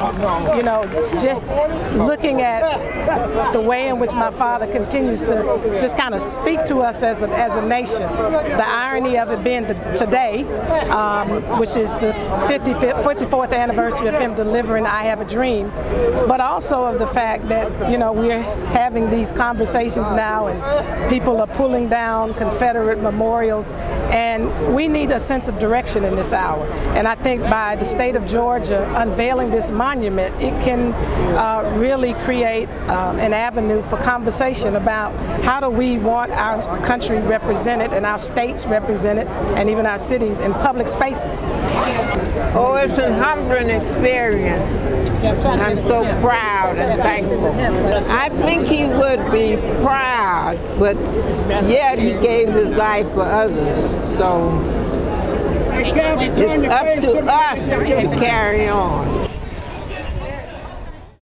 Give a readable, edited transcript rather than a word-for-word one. You know, just looking at the way in which my father continues to just kind of speak to us as a nation. The irony of it being today, which is the 54th anniversary of him delivering I Have a Dream, but also of the fact that, you know, we're having these conversations now and people are pulling down Confederate memorials, and we need a sense of direction in this hour. And I think by the state of Georgia unveiling this monument, it can really create an avenue for conversation about how do we want our country represented and our states represented and even our cities in public spaces. Oh, it's a humbling experience. I'm so proud and thankful. I think he would be proud, but yet he gave his life for others. So it's up to us to carry on.